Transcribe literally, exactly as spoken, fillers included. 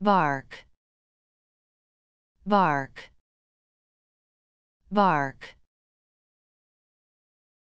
bark, bark, bark.